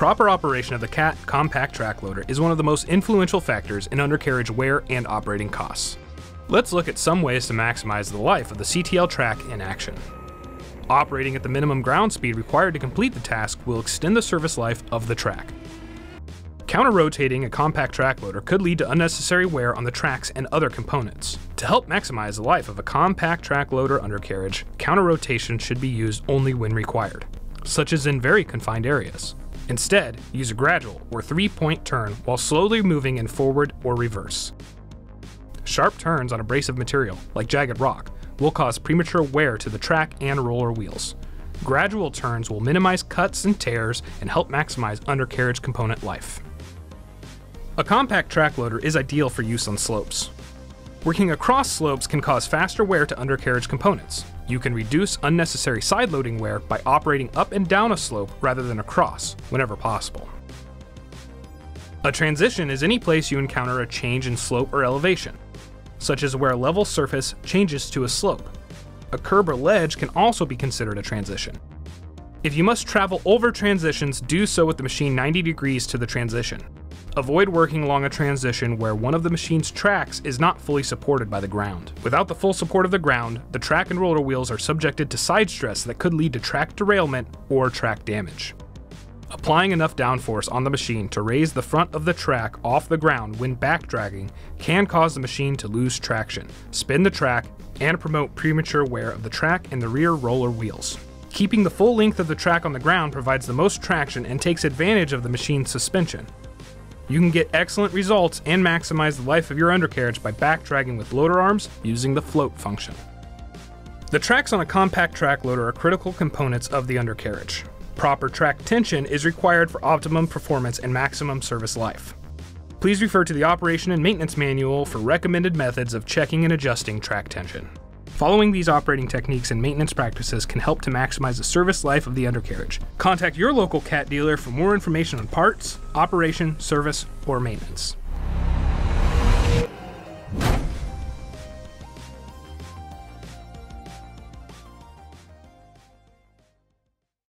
Proper operation of the CAT compact track loader is one of the most influential factors in undercarriage wear and operating costs. Let's look at some ways to maximize the life of the CTL track in action. Operating at the minimum ground speed required to complete the task will extend the service life of the track. Counter-rotating a compact track loader could lead to unnecessary wear on the tracks and other components. To help maximize the life of a compact track loader undercarriage, counter-rotation should be used only when required, such as in very confined areas. Instead, use a gradual or three-point turn while slowly moving in forward or reverse. Sharp turns on abrasive material, like jagged rock, will cause premature wear to the track and roller wheels. Gradual turns will minimize cuts and tears and help maximize undercarriage component life. A compact track loader is ideal for use on slopes. Working across slopes can cause faster wear to undercarriage components. You can reduce unnecessary side-loading wear by operating up and down a slope rather than across, whenever possible. A transition is any place you encounter a change in slope or elevation, such as where a level surface changes to a slope. A curb or ledge can also be considered a transition. If you must travel over transitions, do so with the machine 90 degrees to the transition. Avoid working along a transition where one of the machine's tracks is not fully supported by the ground. Without the full support of the ground, the track and roller wheels are subjected to side stress that could lead to track derailment or track damage. Applying enough downforce on the machine to raise the front of the track off the ground when backdragging can cause the machine to lose traction, spin the track, and promote premature wear of the track and the rear roller wheels. Keeping the full length of the track on the ground provides the most traction and takes advantage of the machine's suspension. You can get excellent results and maximize the life of your undercarriage by backdragging with loader arms using the float function. The tracks on a compact track loader are critical components of the undercarriage. Proper track tension is required for optimum performance and maximum service life. Please refer to the Operation and Maintenance Manual for recommended methods of checking and adjusting track tension. Following these operating techniques and maintenance practices can help to maximize the service life of the undercarriage. Contact your local CAT dealer for more information on parts, operation, service, or maintenance.